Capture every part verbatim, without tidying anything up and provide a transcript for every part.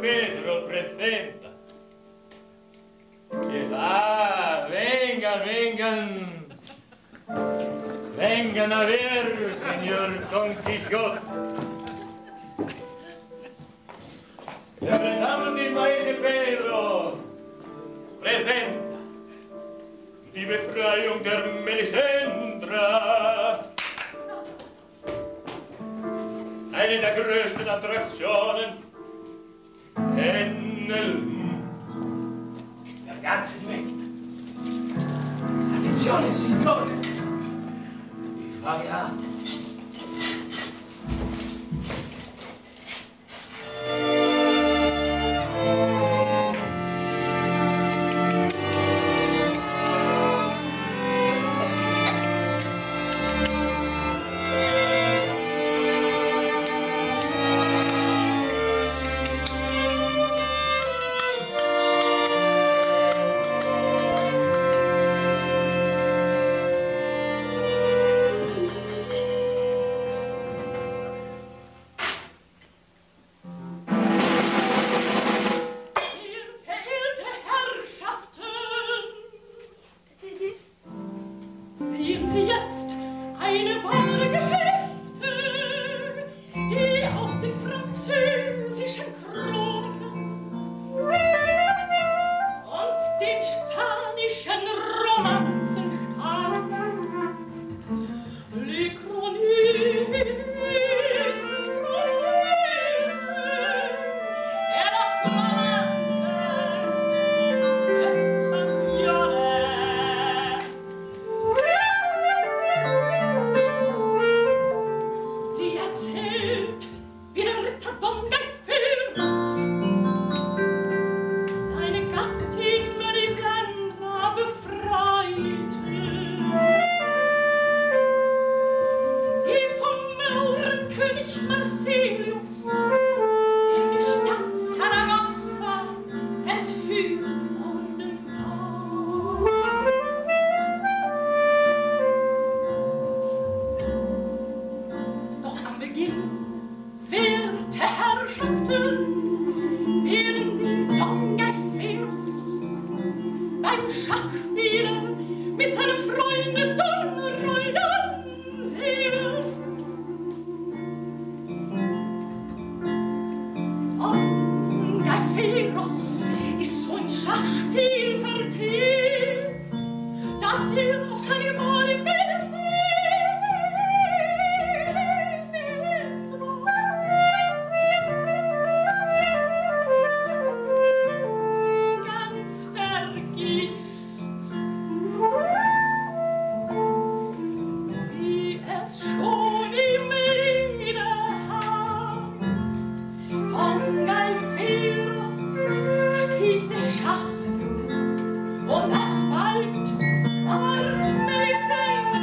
Pedro presenta. Que, ah, vengan, vengan, vengan a ver, señor Don Quijote. El retablo del maese Pedro presenta. Die Befreiung der Melisendra. Eine der größten Attraktionen in der ganzen Welt. Attenzione, Signore! Ich fange an. Und das bald, bald, Maese.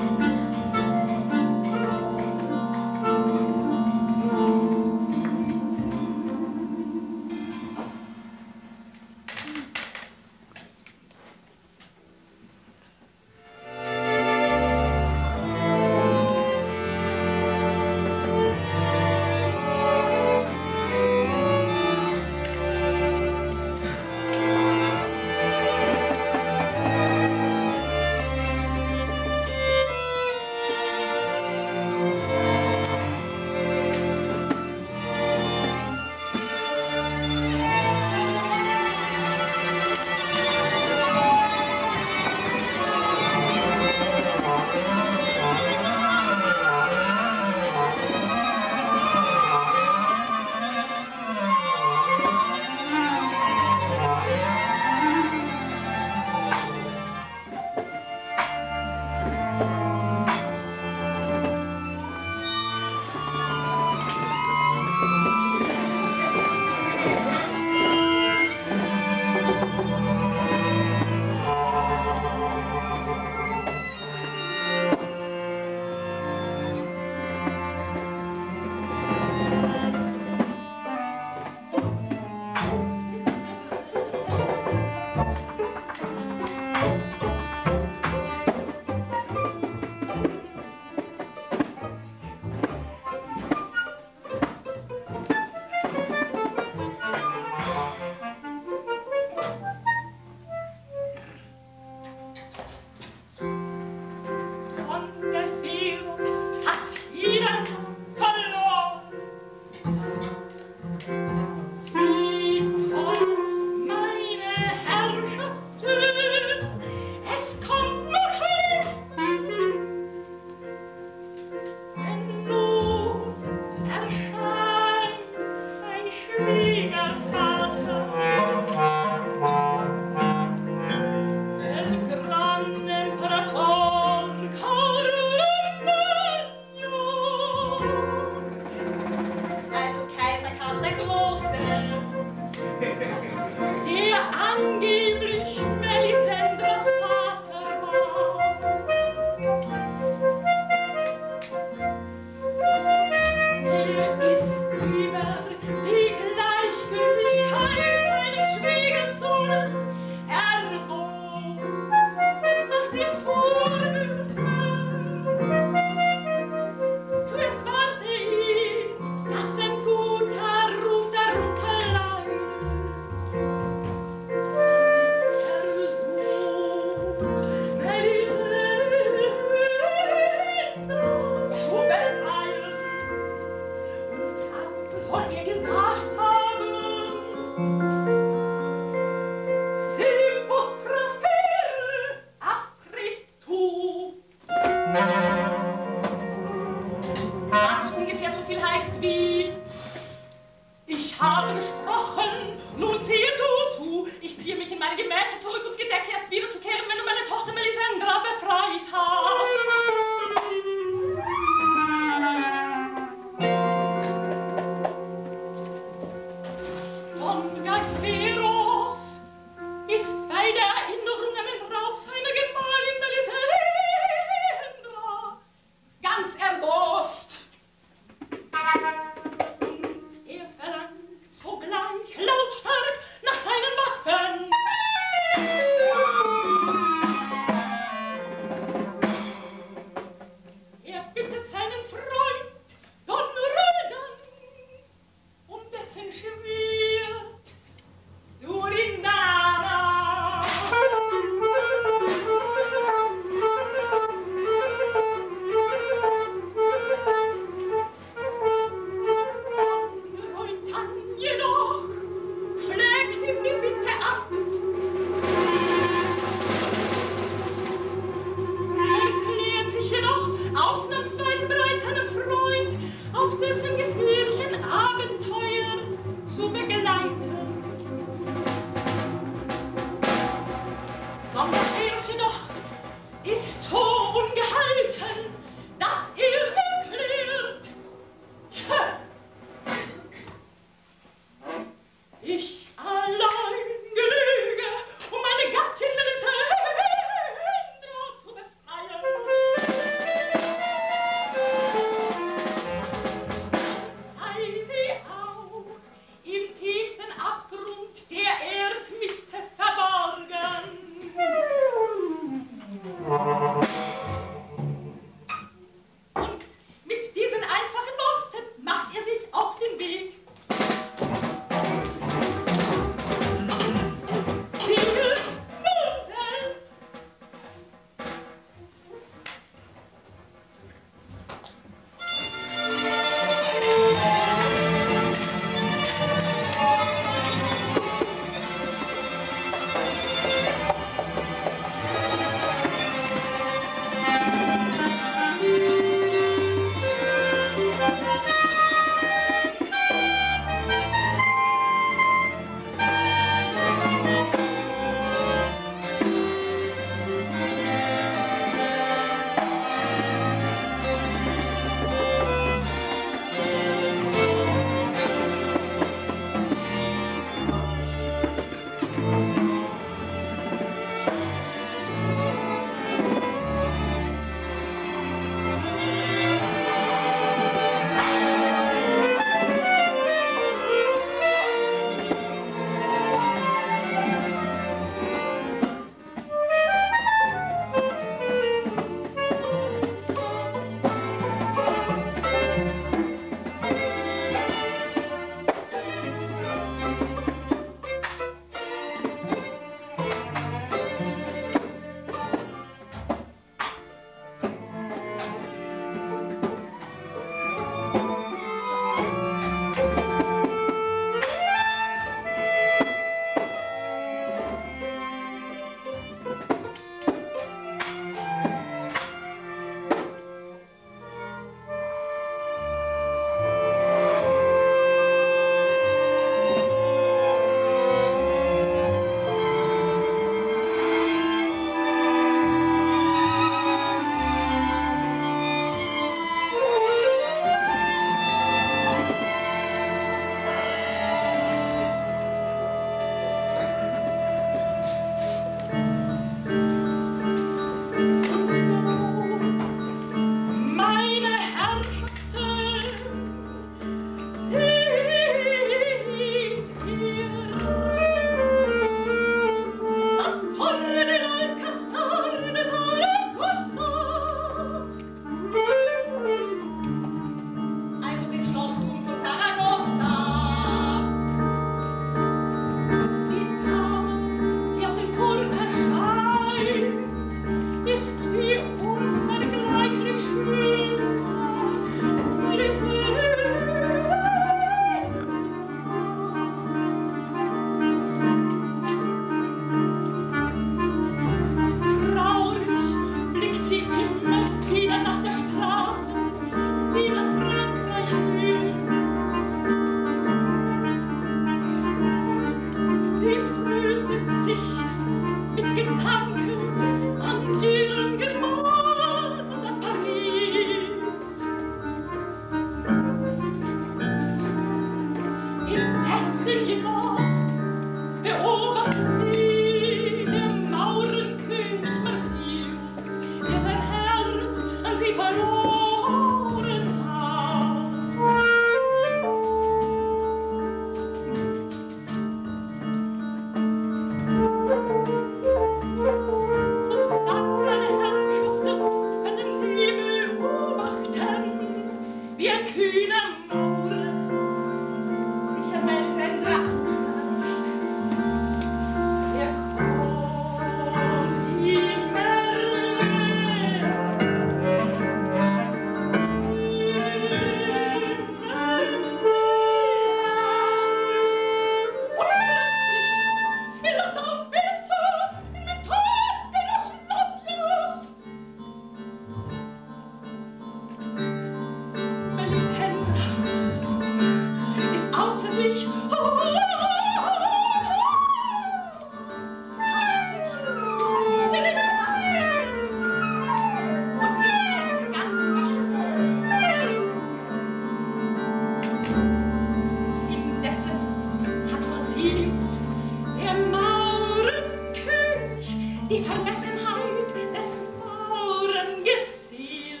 der Mauren König, die Verlassenheit des Mauren gesehen.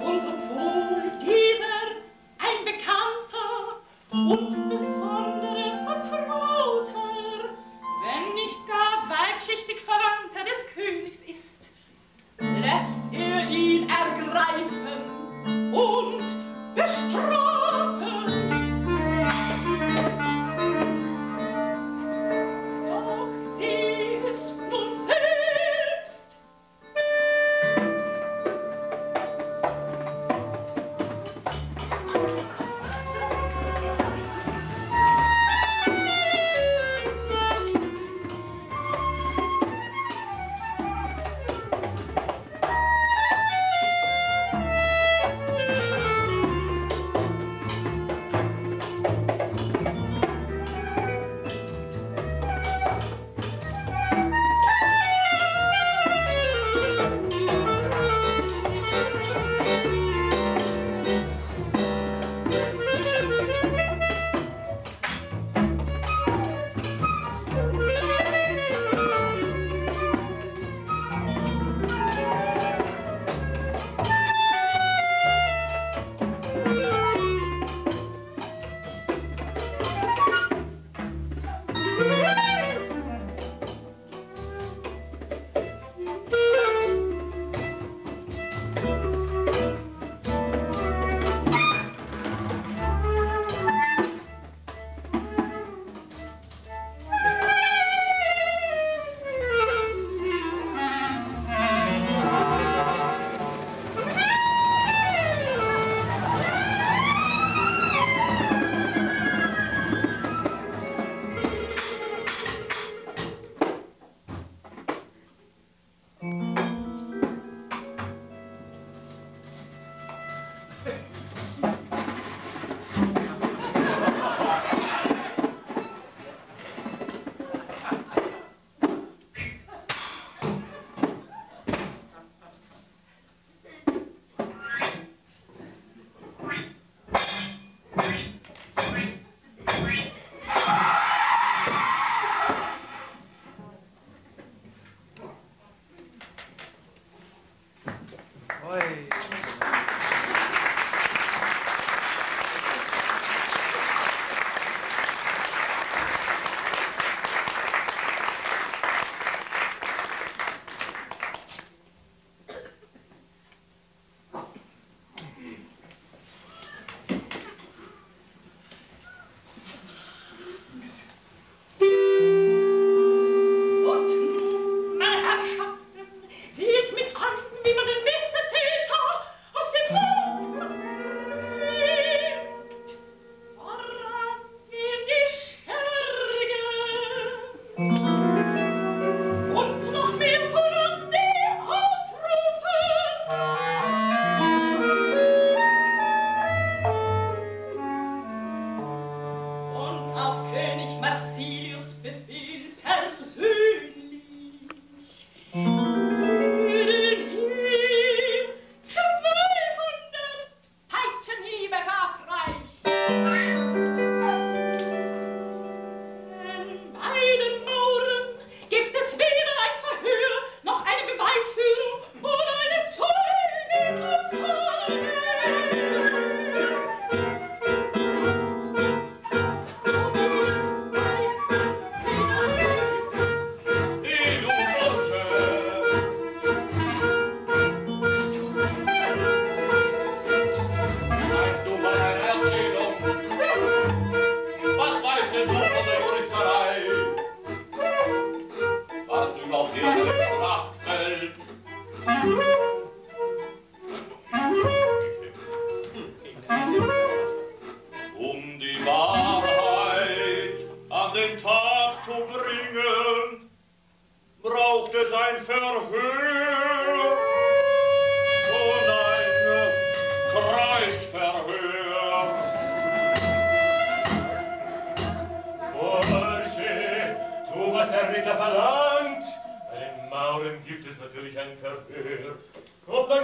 Und obwohl dieser ein Bekannter und besonderer Vertrauter, wenn nicht gar weitschichtig Verwandter des Königs ist, lässt er ihn ergreifen und bestrafen. Doch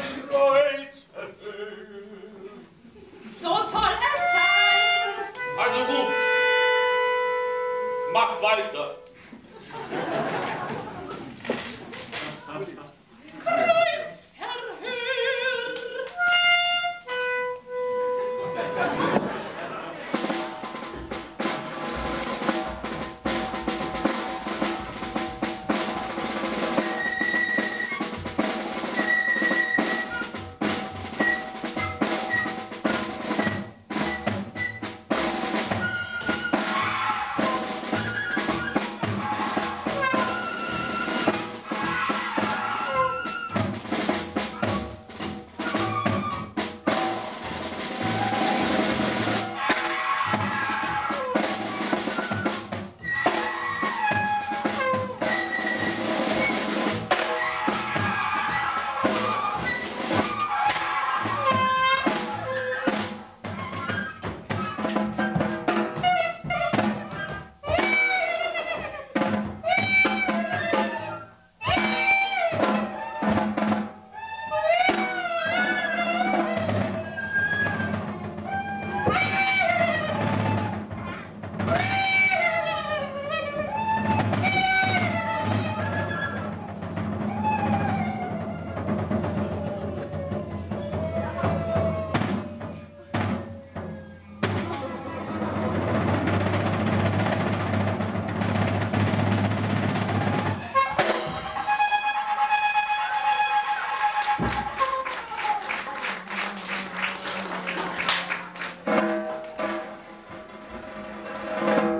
seht nun selbst. So soll es sein! Also gut! mach weiter. Kreuz, erhör! Thank you.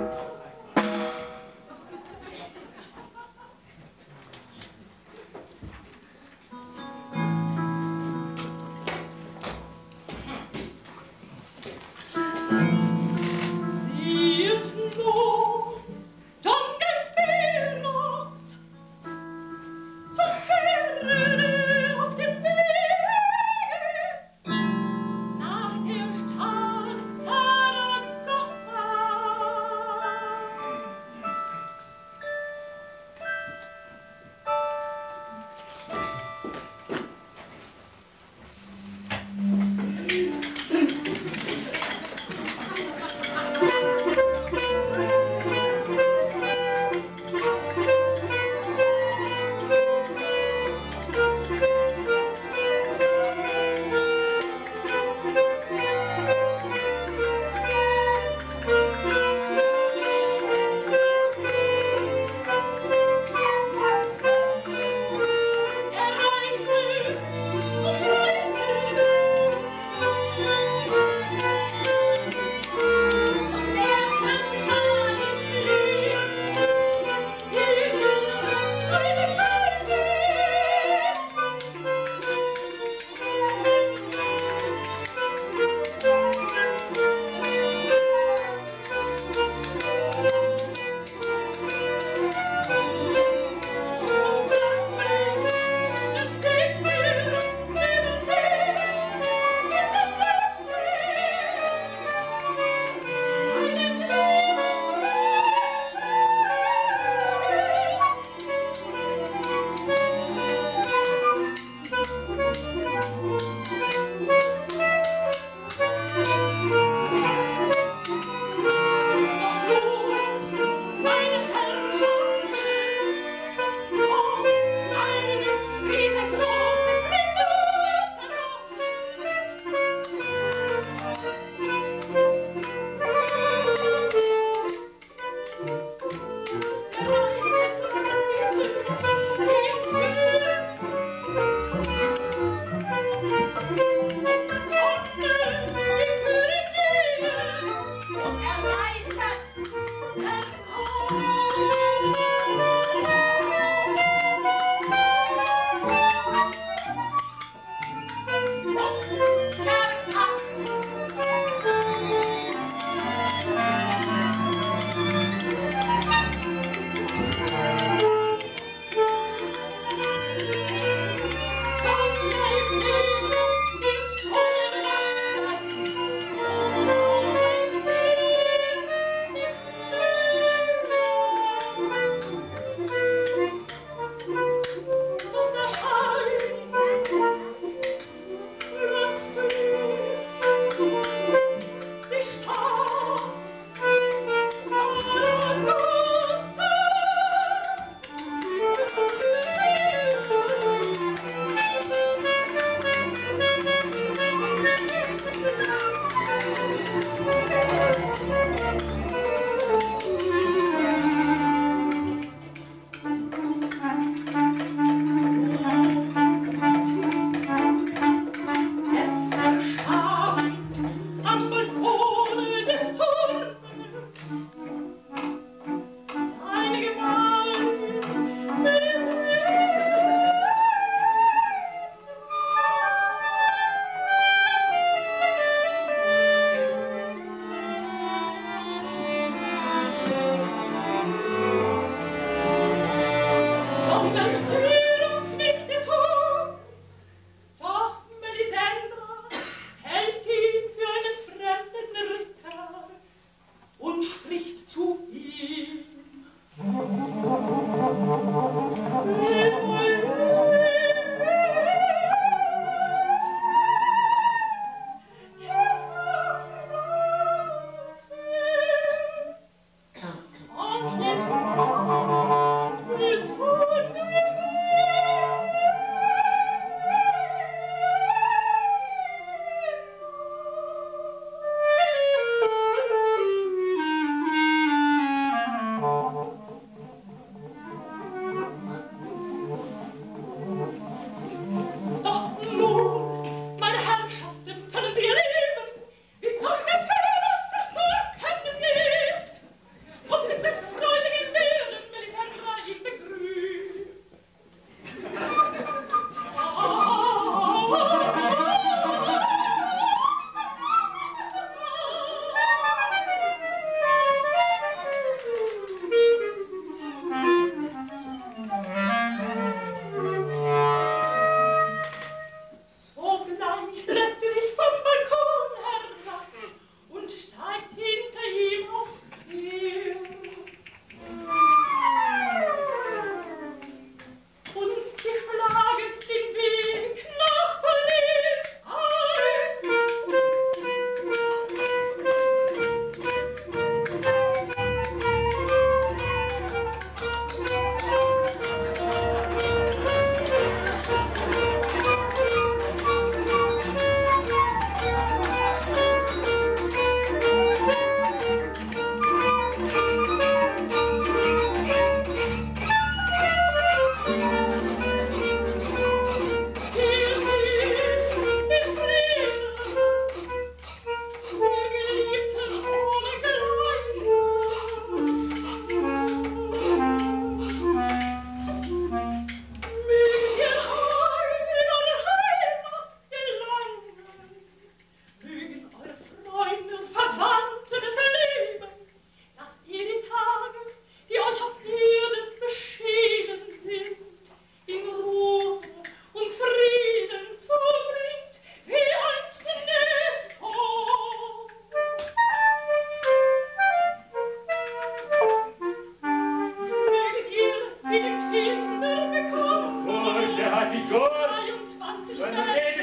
Gott, zweiundzwanzig Menschen und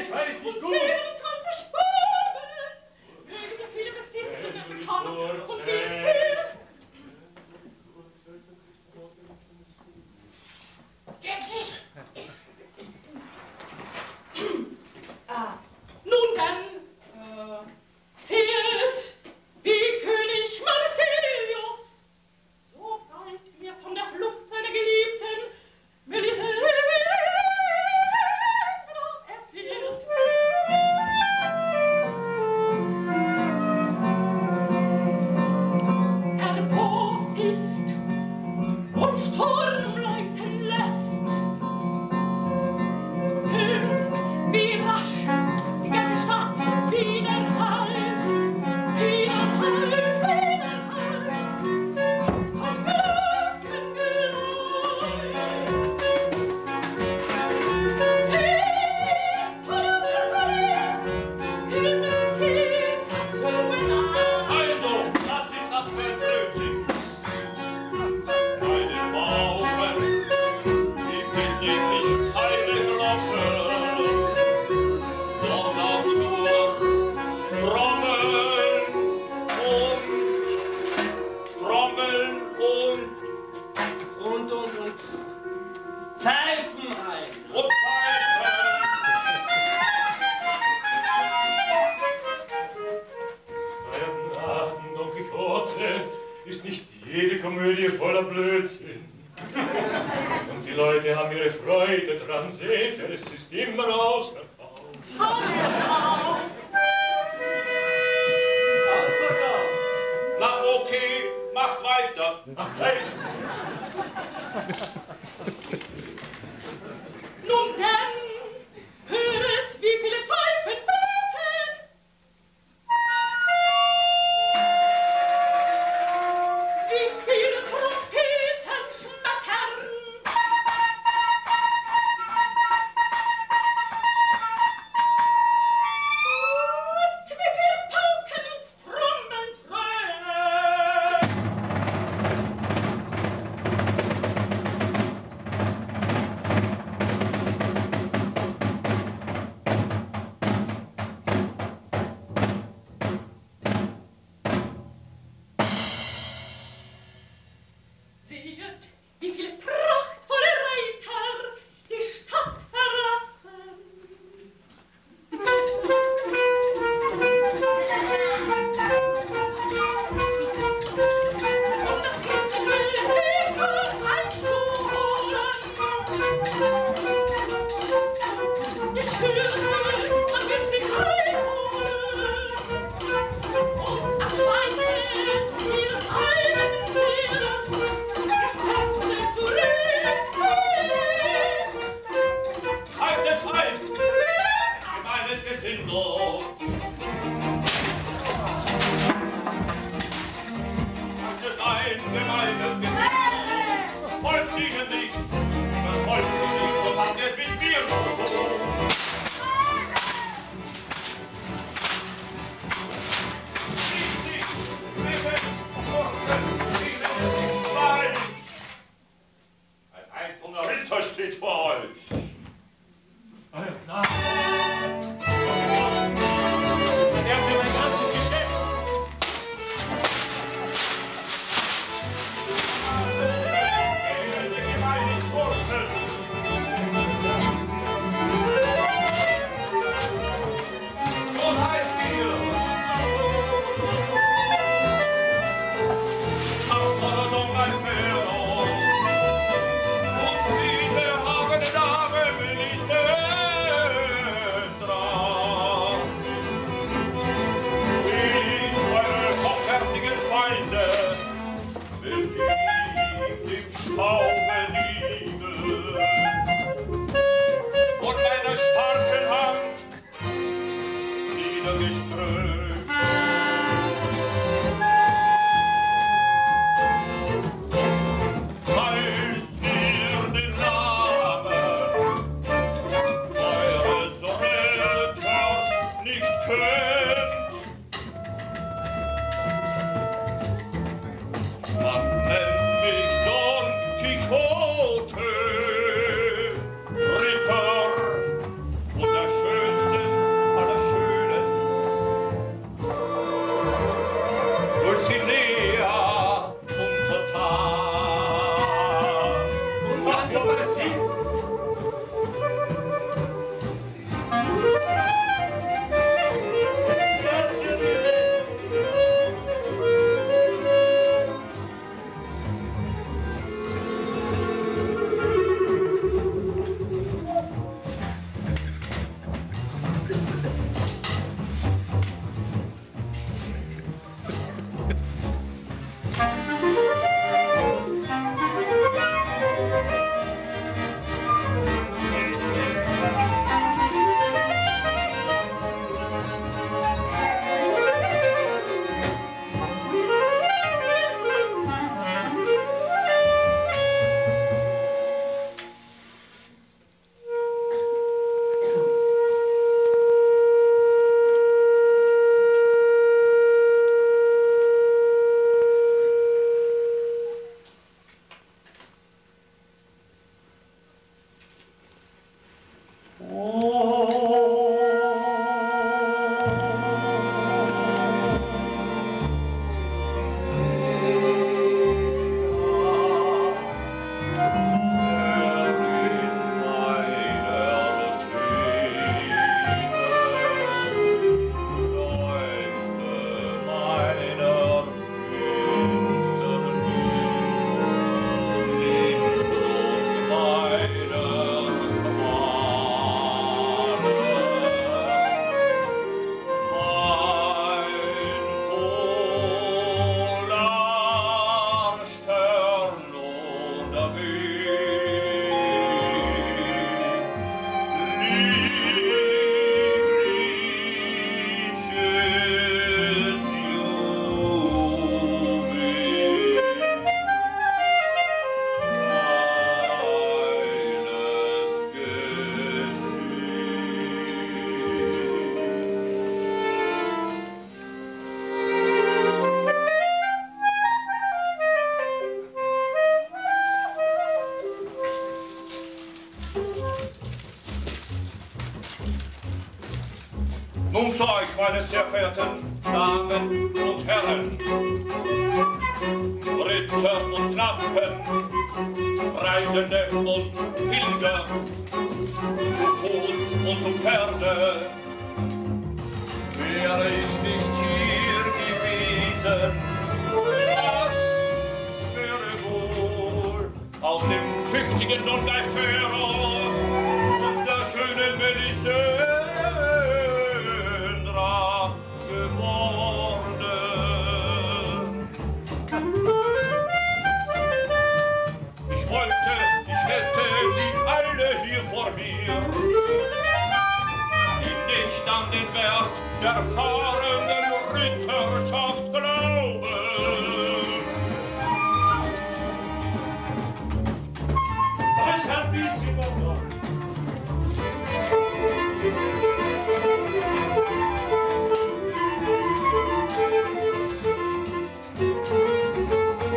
siebenundzwanzig Buben mögen wir viele Besitzungen bekommen und viele Fühlen. Wirklich? Ah, nun dann, äh, zählt wie König Marsilius, so weit wir von der Flucht seiner Geliebten Melissa Hold her. Nun zu euch, meine sehr verehrten Damen und Herren, Ritter und Knappen, Reisende und Pilger, zu Fuß und zu Pferde. Wäre ich nicht hier gewesen, das wäre wohl auf dem tüchtigen Nordeiferos und der schönen Melisendra geworden. Ich wollte, ich hätte sie alle hier vor mir, die nicht an den Wert der erfahrenen Ritterschaft glauben. Das hat mich übernommen.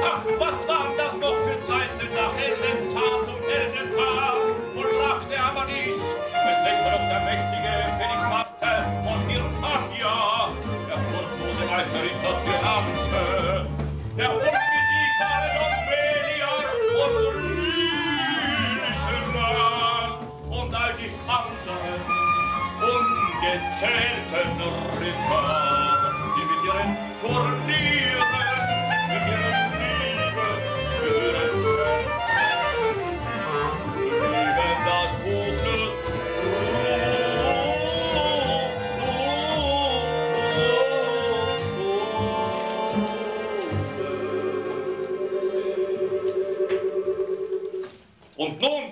Ach, was waren das noch für Zeiten nach Heldentat und Heldentat und Rach der Amadis, bis Denkung der mächtige Felix Marte von Hirtania, der furchtlose weiße Ritter Tyrante, der unbesiegbare Lombelier und lyrische Mann und all die anderen ungezählten Ritter, die mit ihren Turnieren, mit ihren Lieben führen, lieben das Buch des und nun